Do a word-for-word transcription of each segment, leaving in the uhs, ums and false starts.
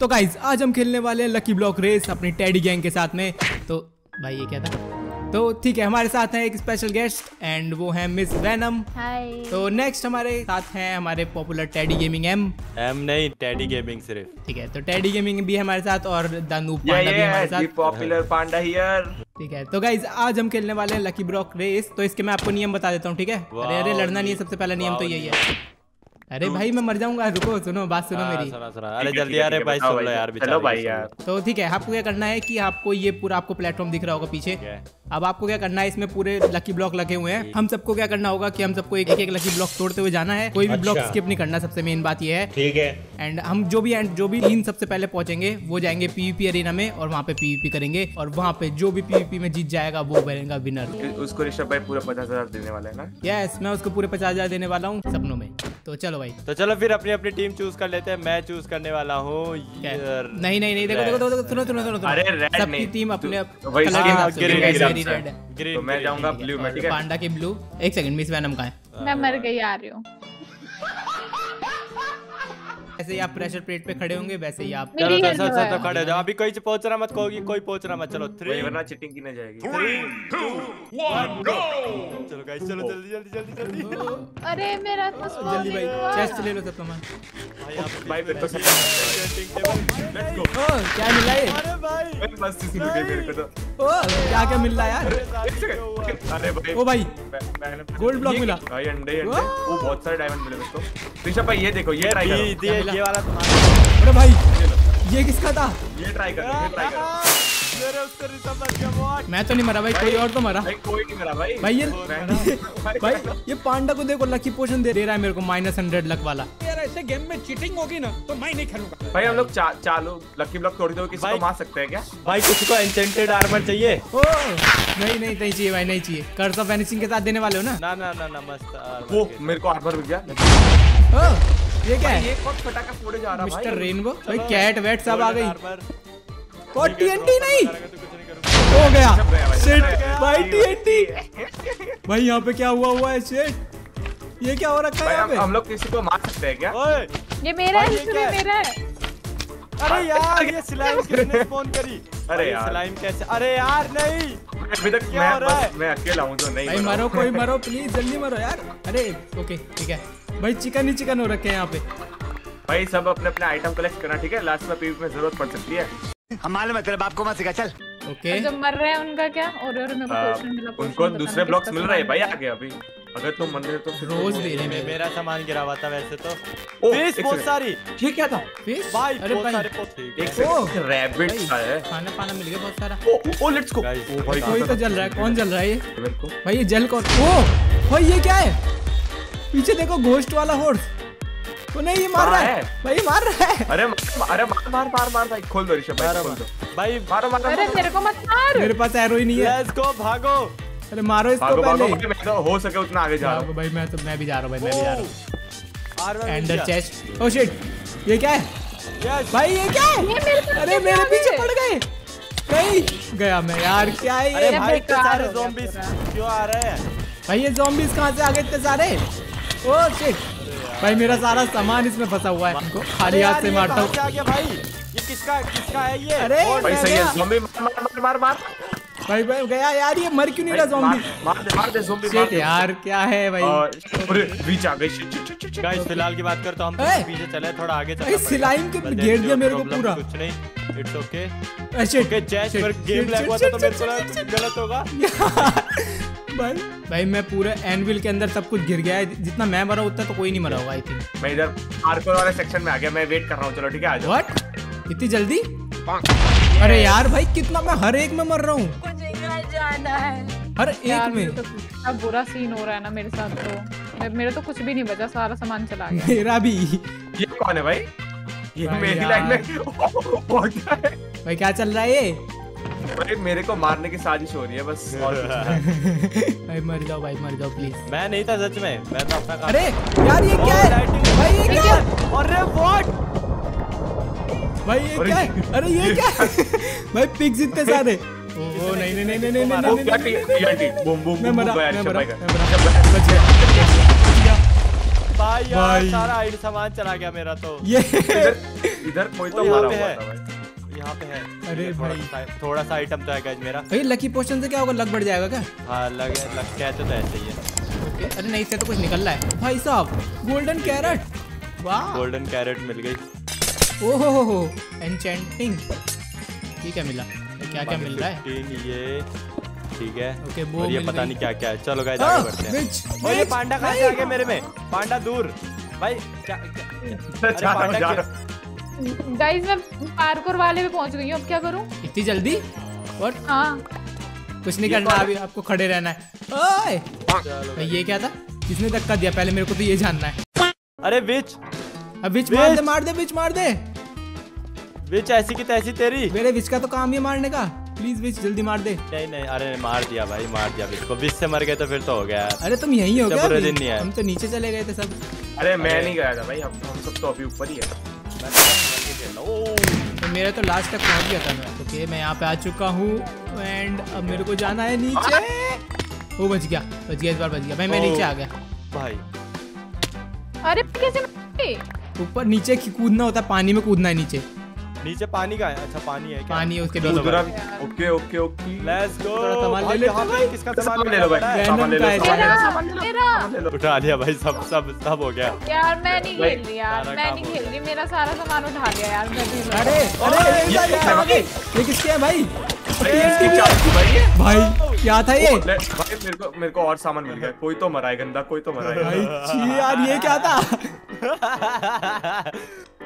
तो गाइज आज हम खेलने वाले हैं लकी ब्लॉक रेस अपनी टेडी गैंग के साथ में। तो भाई ये क्या था, तो ठीक है, हमारे साथ है एक स्पेशल गेस्ट एंड वो है मिस वेनम। हाय। तो नेक्स्ट हमारे साथ हैं हमारे popular teddy gaming M M नहीं टेडी गेमिंग सिर्फ, ठीक है। तो टेडी गेमिंग भी है हमारे साथ और दानू पांडा भी हमारे साथ, पॉपुलर पांडा हियर, ठीक है। तो गाइज आज हम खेलने वाले हैं लकी ब्लॉक रेस। तो इसके मैं आपको नियम बता देता हूँ, ठीक है। अरे अरे लड़ना नहीं है, सबसे पहला नियम तो यही है। अरे भाई मैं मर जाऊंगा, रुको सुनो बात सुनो मेरी। सरा, सरा, अरे जल्दी यार भाई, भाई, यार चलो भाई यार। तो ठीक है, आपको क्या करना है कि आपको ये पूरा आपको प्लेटफॉर्म दिख रहा होगा पीछे। अब आपको क्या करना है, इसमें पूरे लकी ब्लॉक लगे हुए हैं। हम सबको क्या करना होगा कि हम सबको एक एक लकी ब्लॉक तोड़ते हुए जाना है, कोई भी ब्लॉक स्किप नहीं करना, सबसे मेन बात ये है, ठीक है। एंड हम जो भी एंड जो भी टीम सबसे पहले पहुंचेंगे वो जाएंगे पीवीपी अरेना में और वहाँ पे पीवीपी करेंगे और वहाँ पे जो भी पीवीपी में जीत जाएगा वो बनेगा विनर। उसको ऋषभ भाई पूरा पचास हजार देने वाला है ना? यस, मैं उसको पूरे पचास हजार देने वाला हूँ सपनों में। तो चलो भाई, तो चलो फिर अपनी अपनी टीम चूज कर लेते हैं। मैं चूज करने वाला हूँ। नहीं नहीं नहीं, देखो देखो देखो सुनो सुनो सुनो, अरे सबकी टीम अपने रेड है। ग्रीन, तो मैं जाऊंगा ब्लू में, ठीक है। पांडा के ब्लू। एक सेकंड, मिस वेनम कहाँ है? मैं मर गई, आ रही हूँ। ऐसे ही आप प्रेशर प्लेट पे खड़े होंगे, वैसे ही आप चलो तो सब सब खड़े हो जाओ। अभी कोई पहुंच रहा मत कहोगी, कोई पहुंच रहा मत। चलो थ्री, वरना चिटिंग की ना जाएगी। Three two one go. चलो गाइस चलो जल्दी जल्दी जल्दी जल्दी। अरे मेरा तो जल्दी भाई चेस्ट ले लो सब सामान भाई। आप भाई मेरे को लेट्स गो। ओ क्या मिला ये? अरे भाई मैं बस इसी में मेरे को तो ओ क्या क्या मिल रहा यार? अरे भाई ओ भाई गोल्ड ब्लॉक मिला भाई, अंडे अंडे वो बहुत सारे डायमंड मिले मेरे को। ऋषभ भाई ये देखो, ये ट्राई करो ये वाला तुम्हारा। अरे भाई ये किसका था? ये ट्राई कर, ये ट्राई करो। मेरे उससे रिश्ता मर गया। व्हाट? मैं तो नहीं मरा भाई, कोई और तो मरा। भाई कोई नहीं मरा भाई। भाई ये भाई ये पांडा को देखो, लकी पोशन दे दे रहा है मेरे को माइनस हंड्रेड लक वाला। यार ऐसे गेम में चीटिंग होगी ना तो मैं नहीं खेलूंगा भाई। हम लोग चालू लकी ब्लॉक तोड़ दो, किसी को मार सकते हैं क्या भाई? किसी को एन्चेंटेड आर्मर चाहिए? नहीं नहीं नहीं चाहिए भाई, नहीं चाहिए। कर्स ऑफ वैनिशिंग के साथ देने वाले हो ना? ना ना ना ना मस्त। वो मेरे को आर्मर मिल गया। ये क्या है? ये कौन फटाका फोड़े जा रहा है भाई? मिस्टर रेनबो भाई, कैट वेट सब आ गई और टीएनटी नहीं हो गया। शिट भाई टीएनटी भाई, यहाँ पे क्या हुआ हुआ है? शिट ये क्या हो रखा है यहाँ पे? हम लोग किसी को मार सकते हैं क्या? ये मेरा है, इसमें मेरा है। अरे यार ये स्लाइम किसने फोन करी? अरे यार स्लाइम कैसे? अरे यार नहीं, अभी तक क्या हो रहा है? मैं अकेला हूँ तो नहीं। भाई मरो, कोई मरो प्लीज, जल्दी मरो यार। अरे ओके ठीक है भाई, चिकन ही चिकन हो रखे हैं यहाँ पे भाई। सब अपने अपने आइटम कलेक्ट करना, ठीक है। लास्ट में पीवी में जरूरत पड़ सकती है। हमारे में तेरे बाप को मत सिखा, चल ओके। जो मर रहे हैं उनका क्या? और और मेरे को पोषण मिला, उनको दूसरे ब्लॉक्स मिल रहे हैं भाई आगे। अभी अगर तुम मंदिर तो रोज दे रहे हैं। मेरा सामान गिरा हुआ था वैसे तो। फिश बहुत सारी, ठीक क्या था फिश भाई? बहुत सारे पोस्ट रैबिट था, खाना पाना मिल गया बहुत सारा। Oh let's go. कोई तो जल रहा है, कौन जल रहा है ये मेरे को? भाई ये जल कौन? ओ भाई ये क्या है पीछे देखो? घोस्ट वाला हॉर्स तो नहीं, ये मार रहा है भाई, मार रहा है। अरे अरे मार मार मार मार भाई, खोल दो ऋषभ भाई, खोल दो भाई, मारो मारो। अरे मेरे को मत मार, मेरे पास एरो ही नहीं है। लेट्स गो, भागो। अरे मारो इसको पहले, मैं तो हो सके उतना आगे जा रहा हूं भाई। मैं तो मैं भी जा रहा हूं भाई, मैं भी जा रहा हूं। Ender chest. ओह शिट ये क्या है भाई? ये क्या है? अरे मेरे पीछे पड़ गए, नहीं गया मैं यार। क्या है ये? अरे भाई सारे ज़ॉम्बीज क्यों आ रहे हैं भाई? ये ज़ॉम्बीज कहां से आ गए इतने सारे? ओ शिट भाई मेरा सारा सामान इसमें फंसा हुआ है, इनको खाली हाथ से मारता हूँ। क्या क्या भाई? ये किसका किसका है ये? अरे भाई सही है, ज़ॉम्बी मार मार मार मार भाई भाई गया यार। ये मर क्यों नहीं रहा ज़ॉम्बी? मार दे मार दे ज़ॉम्बी शिट यार, क्या है भाई? अरे बीच आ गई। गाइस फिलहाल की बात कर तो हम पीछे चले, थोड़ा आगे चले। स्लाइम के घेर दिया मेरे को पूरा, कुछ नहीं इट्स ओके। ओके जैस पर गेम लैग हुआ था तो मेरे को लगा गलत होगा भाई। भाई मैं पूरे एनविल के अंदर सब कुछ गिर गया है, जितना मैं मरा उतना तो कोई नहीं मरा होगा आई थिंक। मैं इधर हार्डकोर वाले सेक्शन में आ गया, मैं वेट कर रहा हूँ। चलो ठीक है आ जाओ। व्हाट इतनी जल्दी? अरे यार भाई कितना मैं हर एक में मर रहा हूँ, हर एक में। तो तो बुरा सीन हो रहा है ना मेरे साथ, तो मेरा तो कुछ भी नहीं बचा, सारा सामान चला गया मेरा भी। ये कौन है भाई? ये मेरी लाइन में भाई क्या चल रहा है ये? भाई मेरे को मारने की साजिश हो रही है बस और भाई मर जाओ भाई, मर जाओ प्लीज। मैं नहीं था सच में, मैं तो अपना काम। अरे यार ये क्या है भाई? ये क्या? अरे व्हाट भाई ये क्या है? अरे ये क्या भाई? पिग्स इतने सारे। ओ नहीं नहीं नहीं नहीं नहीं, वो क्या टीटी बम बम बम भाई। अच्छा भाई बच गया, भाई यार सारा आईडी सामान चला गया मेरा तो। ये इधर कोई तो मारा हुआ था भाई, यहाँ पे है। अरे भाई थोड़ा सा आइटम तो है गाइस मेरा। भाई लकी पोशन से क्या होगा, लक बढ़ जाएगा क्या? हाँ लग लग कहते तो ऐसे ही है। ओके अरे नहीं से तो कुछ निकल रहा है भाई साहब। गोल्डन कैरेट, वाह गोल्डन कैरेट मिल गई। ओहो हो हो एन्चेंटिंग, ठीक है मिला। क्या क्या मिल रहा है ये? ठीक है ओके okay, और ये पता नहीं क्या क्या है। चलो गाइस आगे बढ़ते हैं। बिच, बिच, और ये पांडा कहाँ से आ गया मेरे में? पांडा दूर भाई क्या, क्या? गाइस मैं पार्कोर वाले पे पहुंच गई हूँ, अब क्या करूँ इतनी जल्दी? और हाँ कुछ नहीं करना अभी, आपको खड़े रहना है। ओए ये क्या था, किसने धक्का दिया? पहले मेरे को तो ये जानना है। अरे बिच अब बिच मार दे मार दे बिच मार दे। विच ऐसी की तैसी तेरी, मेरे विच का तो काम ही मारने का। प्लीज विच जल्दी मार दे। नहीं नहीं अरे मार दिया भाई, मार दिया विच को। विच से मर गए तो फिर तो हो गया। अरे तुम यही हो गया, पूरे दिन नहीं आए। हम तो नीचे चले गए थे सब। अरे मैं नहीं गया था भाई, हम सब तो अभी ऊपर ही है। मेरा तो लास्ट तक पहुँच गया था मैं। ओके मैं यहाँ पे आ चुका हूँ एंड अब मेरे को जाना है नीचे। वो बच गया बच गया इस बार बच गया भाई, मैं नीचे आ गया भाई। अरे कैसे ऊपर? नीचे कूदना होता है, पानी में कूदना है। नीचे नीचे पानी का है? अच्छा पानी है क्या? पानी है उसके बीच। Okay okay okay let's go. ले ले भाई, किसका सामान ले लो भाई? सामान ले लो, सामान ले लो। उठा लिया भाई सब सब सब हो गया यार। मैं नहीं खेल रही यार, मैं नहीं खेल रही, मेरा सारा सामान उठा लिया यार। अरे अरे ये किसके है भाई? भाई क्या था ये? भाई मेरे को मेरे को और सामान मिल गया। कोई तो मरा है गंदा, कोई तो मरा है भाई। छी यार ये क्या था?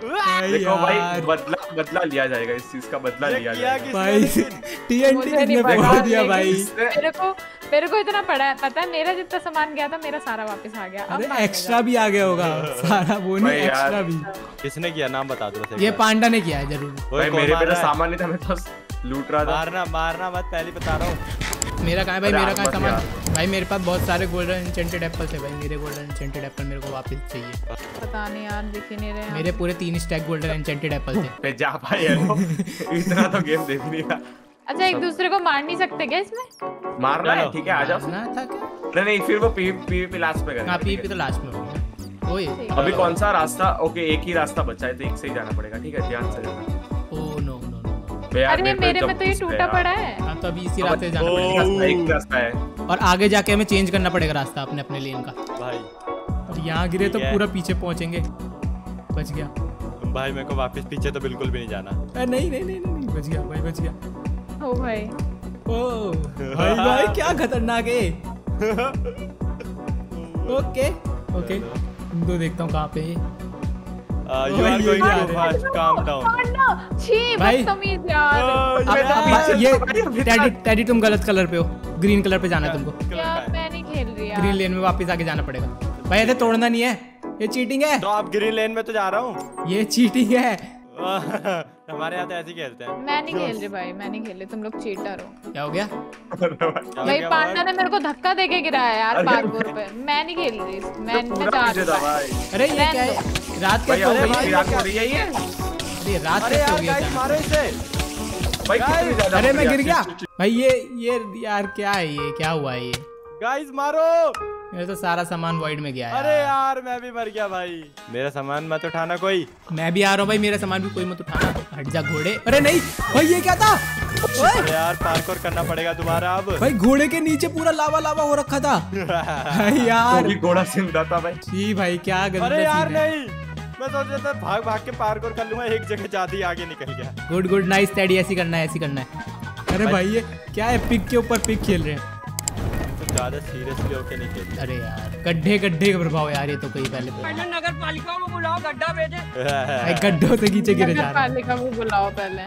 देखो भाई बदला बदला लिया जाएगा इस चीज का, बदला लिया जाएगा भाई। टीएनटी ने बदला दिया भाई। मेरे को मेरे को इतना पड़ा है, पता है मेरा जितना सामान गया था मेरा सारा वापस आ गया। अब एक्स्ट्रा भी आ गया होगा सारा, वो नहीं एक्स्ट्रा भी। किसने किया नाम बता दो? ये पांडा ने किया है जरूर भाई। मेरे पे तो सामान नहीं था, मैं तो लूट रहा था। मारना मारना मत, पहले बता रहा हूँ। मेरा कहाँ है भाई, मेरा कहाँ सामान? भाई मेरे पास बहुत सारे गोल्डन एन्चेंटेड एप्पल्स है भाई। मेरे गोल्डन एन्चेंटेड एप्पल मेरे को वापस चाहिए। पता नहीं यार दिख नहीं रहे। मेरे पूरे तीन स्टैक गोल्डन एन्चेंटेड एप्पल थे। पे जा भाई हेलो। इतना तो गेम देख लिया। अच्छा एक दूसरे को मार नहीं सकते क्या इसमें? मारना है ठीक है, आ जाओ ना था क्या? नहीं फिर वो पीवीपी लास्ट में करेंगे। हां पीवीपी तो लास्ट में होगा। ओए अभी कौन सा रास्ता? ओके एक ही रास्ता बचा है तो एक से ही जाना पड़ेगा। ठीक है ध्यान से जाना। ओ नो नो नो अरे मेरे में तो ये टूटा पड़ा है। हां तो अभी इसी रास्ते जाना पड़ेगा, एक रास्ता है और आगे जाके हमें चेंज करना पड़ेगा रास्ता अपने अपने लेन का भाई। और यहाँ गिरे तो पूरा पीछे पहुँचेंगे। बच गया भाई, मेरे को वापस पीछे तो बिल्कुल भी नहीं जाना। नहीं नहीं नहीं नहीं, नहीं। बच गया भाई बच गया। ओ भाई ओ भाई भाई क्या खतरनाक है। ओके ओके दो देखता हूँ कहाँ पे है। टेडी तुम गलत कलर पे हो, ग्रीन कलर पे जाना है तुमको। यार मैं नहीं खेल रही यार। ग्रीन लेन में वापस आके जाना पड़ेगा भाई। ऐसे तोड़ना नहीं है, ये चीटिंग है। तो आप ग्रीन लेन में तो जा रहा हूँ, ये चीटिंग है। हमारे यहाँ तो ऐसे खेलते हैं। मैं नहीं खेल रही भाई, मैं नहीं खेल रही, तुम लोग चीटर हो। क्या हो गया भाई? पांडा ने मेरे को धक्का देके गिराया यार पार्कोर पे। मैं नहीं खेल रही, मैं मैं जा रही। अरे ये क्या है, रात कैसे हो रही है ये? रात कैसे हो गई भाई भाई? अरे मैं गिर गया भाई। ये ये यार क्या है, ये क्या हुआ है ये? गाइस मारो, मेरा तो सारा सामान वॉइड में गया है। अरे यार मैं भी मर गया भाई। मेरा सामान मत उठाना कोई, मैं भी आ रहा हूँ भाई। मेरा सामान भी कोई मत उठाना, हट जा घोड़े। अरे नहीं भाई ये क्या था? अरे यार पार्कोर करना पड़ेगा दोबारा अब भाई। घोड़े के नीचे पूरा लावा लावा हो रखा था यार। घोड़ा सिंधा था भाई। जी भाई क्या गलत। अरे यार नहीं मैं सोच रहा था भाग भाग के पार्कोर कर लूंगा, एक जगह जाती आगे निकल गया। गुड गुड नाइस टेडी, ऐसी करना है ऐसी करना है। अरे भाई, भाई ये क्या है, पिक के ऊपर पिक खेल रहे हैं। तो ज्यादा सीरियसली होके नहीं खेल। अरे यार गड्ढे गड्ढे का प्रभाव यार, ये तो कहीं पहले पहले नगर पालिका को बुलाओ, गड्ढा भेजे। गड्ढों से नीचे गिरे जा रहे हैं, वो बुलाओ पहले।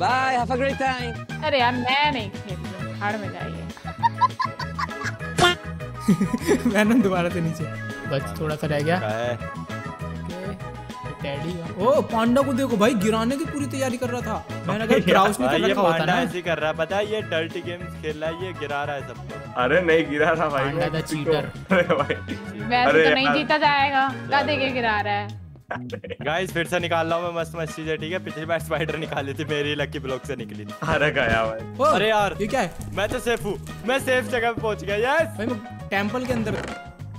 Bye have a great time. अरे यार मैं नहीं खेल रही, हाड़ में जाइए। मैंने दोबारा से नीचे बस थोड़ा सा रह गया। ओ पांडा को देखो भाई, गिराने की पूरी तैयारी कर रहा था। मैंने अगर क्राउच नहीं कर रखा होता ना, ऐसे कर रहा पता है। ये डर्टी गेम्स खेल रहा है, ये गिरा रहा है सबको। अरे नहीं गिरा रहा भाई, पांडा द चीटर। अरे भाई वैसे तो नहीं जीता जाएगा, गधे के गिरा रहा है। गाइस फिर से निकाल रहा हूँ मैं मस्त मस्त चीजें। ठीक है पिछली बार स्पाइडर निकाली थी, मेरी लकी ब्लॉक से निकली। अरे गया भाई। अरे यार ये क्या है? मैं तो सेफ हूँ, मैं सेफ जगह पे पहुँच गया। टेम्पल के अंदर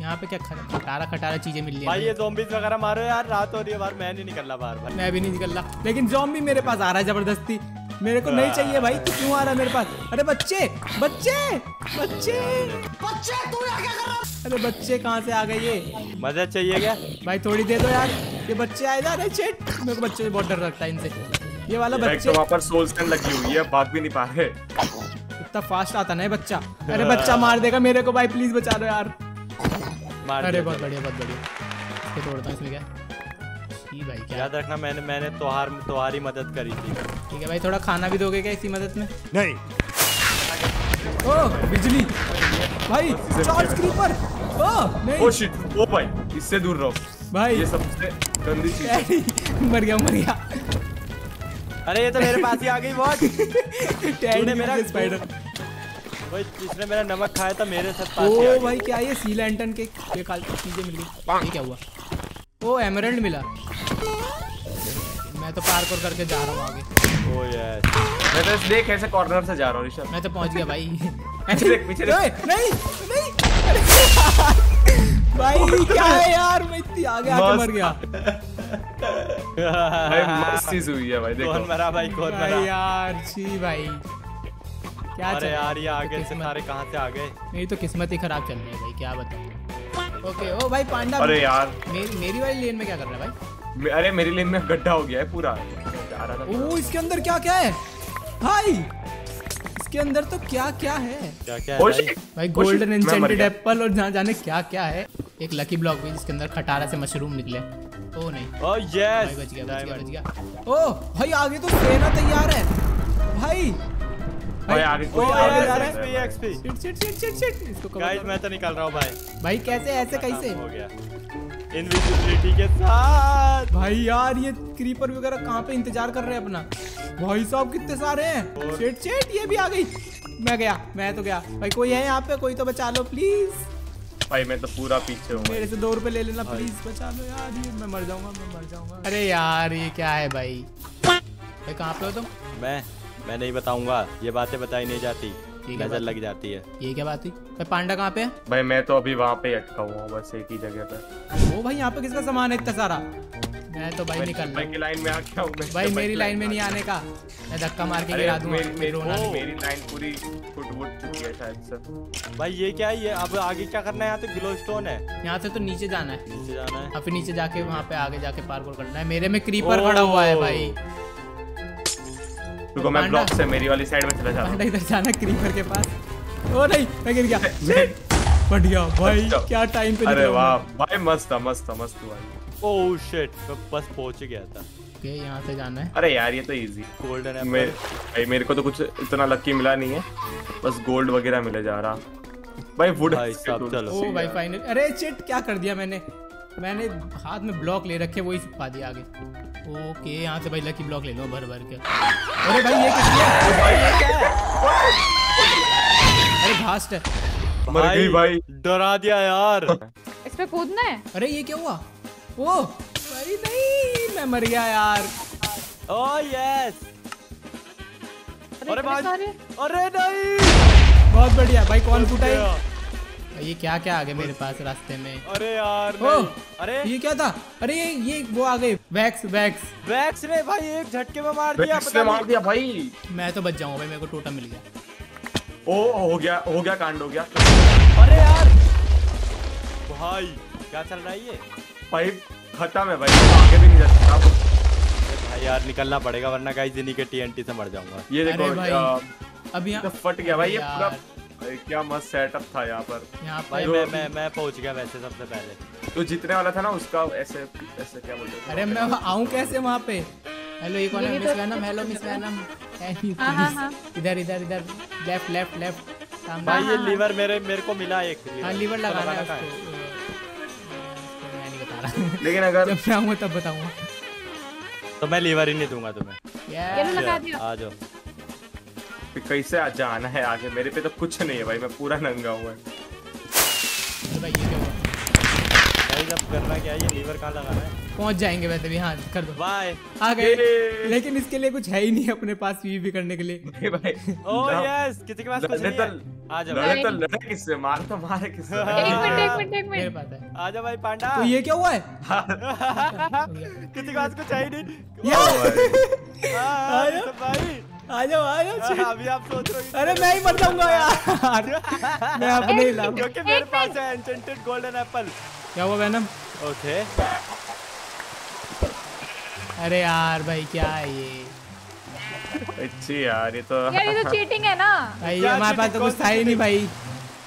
यहाँ पे क्या खटारा खटारा चीजें मिल रही है भाई। ये ज़ॉम्बीज़ वगैरह मारो यार, रात हो रही है बाहर, मैं नहीं निकल रहा बाहर। मैं भी नहीं निकल रहा, लेकिन ज़ॉम्बी मेरे पास आ रहा है जबरदस्ती, मेरे को नहीं चाहिए भाई। तू क्यों आ रहा है मेरे पास? अरे बच्चे बच्चे बच्चे बच्चे तू क्या कर रहा है? अरे बच्चे कहाँ से आ गए? ये मजा चाहिए क्या भाई? थोड़ी दे दो यार, ये बच्चे आए जा रहे चेट। मेरे को बच्चे से बहुत डर लगता है इनसे। ये वाला बच्चे वहाँ पर सोल स्टैंड लगी हुई है, भाग भी नहीं पा रहे, इतना फास्ट आता ना बच्चा। अरे बच्चा मार देगा मेरे को भाई, प्लीज बचा दो यार। अरे बहुत बढ़िया बहुत बढ़िया, तोड़ता इसमें क्या भाई, क्या याद रखना। मैंने मैंने त्योहार में तुम्हारी मदद करी थी। ठीक है भाई, थोड़ा खाना भी दोगे क्या इसी मदद में? नहीं। ओ बिजली भाई, चार्ज क्रीपर। ओ नहीं, ओ शिट, ओ भाई इससे दूर रहो भाई, ये सबसे गंदी चीज। मर गया मर गया। अरे ये तो मेरे पास ही आ गई वॉच। तूने मेरा स्पाइडर भाई, जिसने मेरा नमक खाया था मेरे साथ पास ही आ गया। ओ भाई क्या ये सी लैंटर्न के ये चीजें मिल गई? ये क्या हुआ? ओ एमरल्ड मिला। मैं तो पार्कोर करके जा रहा हूँ आगे। ओ यार मैं तो देख ऐसे कॉर्नर से जा रहा हूँ ऋषभ। मैं तो पहुँच गया भाई। पीछे नहीं नहीं भाई क्या है यार, मैं इतनी आगे आके मर गया। भाई मस्त चीज हुई है भाई, देखो कौन मरा भाई, कौन मरा यार। छी भाई क्या चल रहा है यार, ये आगे से सारे कहाँ से आ गए? मेरी तो किस्मत ही खराब चल रही है भाई, क्या बताऊँ। ओके ओ भाई पांडा। अरे यार मेरी मेरी वाली लेन में क्या कर रहा है भाई? मे, अरे मेरी लेन में गड्ढा हो गया है पूरा। ओ इसके अंदर क्या क्या है भाई? इसके अंदर तो क्या क्या है, क्या क्या है भाई? भाई गोल्डन एन्चेंटेड एप्पल और जहाँ जाने क्या क्या है। एक लकी ब्लॉक भी जिसके अंदर खटारा से मशरूम निकले। ओ नहीं ओ यस बच गया बच गया। ओ भाई आगे तो सेना तैयार है भाई। भाई आगे कोई एक्सपी एक्सपी इसको गाइस मैं तो निकल रहा हूं भाई। भाई कैसे ऐसे कैसे हो गया इनविजिबिलिटी के साथ? भाई यार ये क्रीपर वगैरह कहां पे इंतजार कर रहे हैं अपना? भाई साहब कितने सारे हैं। चिट चिट ये भी आ गई। मैं गया मैं तो गया भाई। कोई है यहां पे? कोई तो बचा लो प्लीज। भाई मैं तो पूरा पीछे हूं। मेरे से दो रुपए ले लेना प्लीज, बचा लो यार, ये मैं मर जाऊंगा मैं मर जाऊंगा। अरे यार ये क्या है भाई? भाई कहां पे हो तुम? मैं मैं नहीं बताऊंगा, ये बातें बताई नहीं जाती, नजर लग जाती है। ये क्या बात है? पांडा कहाँ पे है भाई? मैं तो अभी वहाँ पे अटका हुआ हूँ बस एक ही जगह पे। ओ भाई यहाँ पे किसका सामान है इतना सारा? मैं तो भाई निकल भाई की लाइन में आ गया हूँ भाई। मेरी लाइन में नहीं आने का, मैं धक्का मार के गिरा दूंगा। मेरी लाइन पूरी फुटवुट चुकी है शायद से। भाई ये क्या है ये? अब आगे क्या करना है? यहाँ तो ग्लोस्टोन है, यहाँ से तो नीचे जाना है। नीचे जाना है, फिर नीचे जाके वहाँ पे आगे जाके पार्कोर करना है। मेरे में क्रीपर खड़ा हुआ है भाई। तो मैं ब्लॉक से मेरी वाली साइड में चला जा रहा हूं। इधर जाना क्रीपर के पास। ओ नहीं मैं गिर गया। फट गया भाई, क्या टाइम पे। अरे वाह भाई मस्त था मस्त था मस्त भाई। ओह शिट मैं बस पहुंच गया था। ओके यहां से जाना है। अरे यार ये तो इजी। गोल्डन एप्पल भाई मेरे को तो कुछ इतना लकी मिला नहीं है, बस गोल्ड वगैरह मिले जा रहा भाई। वुड भाई सब चलो। ओ भाई फाइनली। अरे शिट क्या कर दिया मैंने? मैंने हाथ में ब्लॉक ले रखे वही छुपा दिया आगे। ओके यहाँ से भाई लकी ब्लॉक ले लो भर भर के। अरे भाई ये किसने? अरे घास है मर गई भाई, डरा दिया यार। इस पे कूदना है। अरे ये क्या हुआ? ओ भाई नहीं मैं मर गया यार। Oh yes. अरे भाई अरे नहीं बहुत बढ़िया भाई। कौन फूटा है? ये क्या क्या आ गया मेरे पास रास्ते में? अरे यार ओ, अरे ये क्या था? अरे ये, ये वो आ गए वैक्स वैक्स वैक्स ने भाई एक झटके में मार दिया, पता मार दिया भाई। मैं तो बच जाऊंगा भाई, मेरे को टोटम मिल गया। ओ हो गया हो गया कांड हो गया। अरे यार भाई क्या चल रहा है ये? भाई खत्म है भाई, आगे भी नहीं जा सकता भाई यार, निकलना पड़ेगा वरना गाइस जिनी के टीएनटी से मर जाऊंगा। ये देखो अब यहाँ फट गया भाई ये पूरा। क्या मस्त सेटअप था यहाँ पर। यहाँ भाई मैं मैं मैं पहुँच गया वैसे सबसे पहले। तो जीतने वाला था ना उसका ऐसे ऐसे क्या बोलते हैं? अरे मैं आऊँ कैसे वहाँ पे? हेलो ये कौन है? Miss Venom. Hello miss Venom. इधर इधर इधर लेफ्ट लेफ्ट लेफ्ट भाई। ये लीवर मेरे मेरे को मिला एक। हाँ लीवर लगाना है। मैं नहीं बता रहा, लेकिन अगर जब आऊँगा तब बताऊँगा। तो मैं लीवर ही नहीं दूंगा तुम्हें। आ जाओ कैसे आ जाना है आगे? मेरे पे तो कुछ नहीं है भाई, मैं पूरा नंगा हुआ है। तो भाई ये क्या हुआ? भाई जब करना क्या है? ये लीवर कहाँ लगाना है? पहुंच जाएंगे वैसे भी। हाँ कर दो बाय। आ गए, लेकिन इसके लिए कुछ है ही नहीं अपने पास पीवीपी करने के लिए भाई। ओह यस, किसी के पास कुछ नहीं है। आ जा भाई, तो लड़े किससे, मार तो मारे किससे। एक मिनट एक मिनट एक मिनट पता है। आ जा भाई पांडा। तो ये क्या हुआ है, किसी के पास कुछ है ही नहीं। आ जा भाई, आ जाओ आ जाओ। अभी आप सोच रहे हो, अरे मैं ही मर जाऊंगा यार, मैं अपने ही लाऊंगा क्योंकि मेरे पास है एन्चेंटेड गोल्डन एप्पल। क्या हुआ वेनम? ओके अरे यार भाई क्या है ये? अच्छी यार, ये तो यार ये तो चीटिंग है ना भाई, हमारे पास तो कुछ था ही नहीं भाई।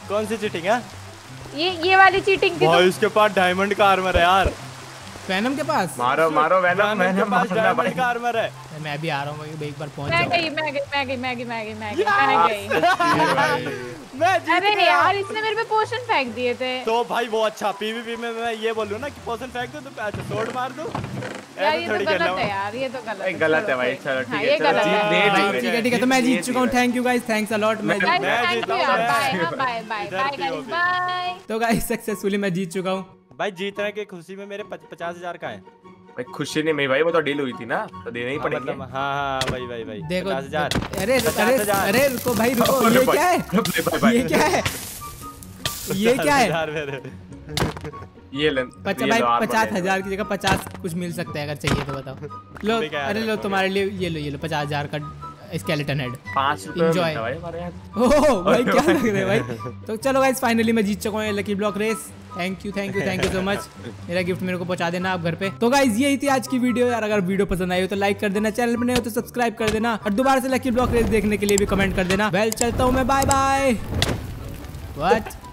कौन सी चीटिंग है ये? ये वाली चीटिंग थी भाई। उसके पास डायमंड का आर्मर है यार, वेनम के पास। मारो मारो वेनम, वेनम पास डायमंड का आर्मर है। मैं भी आ रहा हूं भाई, एक बार पहुंच जाऊं। मैं गई मैं गई मैं गई मैं गई मैं गई मैं गई मैं जीत। अरे यार इसने मेरे पे पोशन फेंक दिए थे तो भाई वो अच्छा। पीवीपी में मैं ये बोलूं ना कि पोशन फेंक दो तो अच्छा तोड़ मार दो यार, ये तो गलत है यार, ये तो गलत है, गलत है भाई। चलो ठीक है, चलो जीत ठीक है ठीक है। तो मैं जीत चुका हूं, thank you guys, thanks a lot. मैं जीत गया, bye bye bye bye guys bye. तो गाइस सक्सेसफुली मैं जीत चुका हूं भाई। जीतने की खुशी में मेरे पचास हज़ार का है भाई। खुशी नहीं मेरी भाई, वो तो डील हुई थी ना तो देना ही पड़ेगा। हाँ हाँ भाई भाई भाई देखो पचास हज़ार। अरे अरे अरे रुको भाई रुको, ये क्या है ये क्या है ये क्या है? ये लो पचास हजार की जगह पचास कुछ मिल सकता है अगर चाहिए तो बताओ। लो अरे लो तुम्हारे लिए ये लो ये लो पचास हजार का स्केलेटन हेड। पाँच इंजॉय ओह भाई क्या लग रहा है भाई। तो चलो गाइस फाइनली मैं जीत चुका हूँ lucky block race. Thank you thank you thank you so much. मेरा गिफ्ट मेरे को पहुंचा देना आप घर पे। तो गाइस यही थी आज की वीडियो यार, अगर वीडियो पसंद आई हो तो लाइक कर देना, चैनल पे नए हो तो सब्सक्राइब कर देना, और दोबारा से लकी ब्लॉक रेस देखने के लिए भी कमेंट कर देना। वेल चलता हूँ मैं, बाय बाय। व्हाट